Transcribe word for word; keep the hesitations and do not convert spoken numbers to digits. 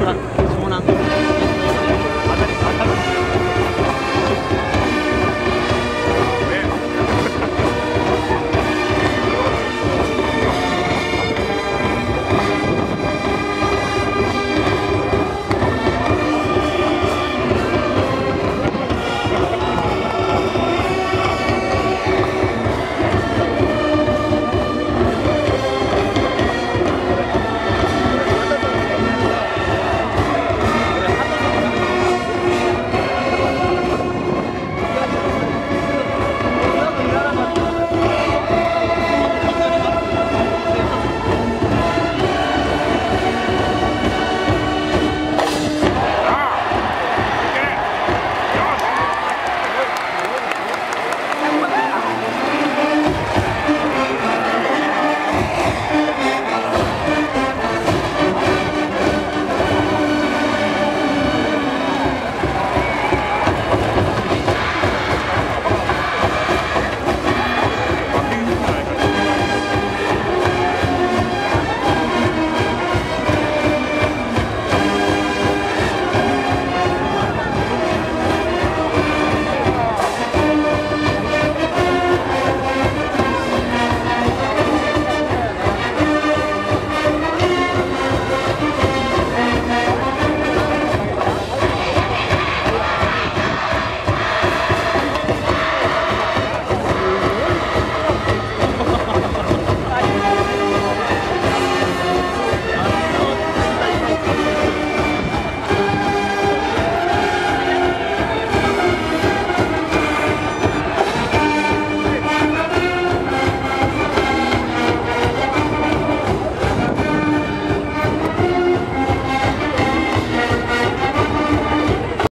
Good luck. Peace.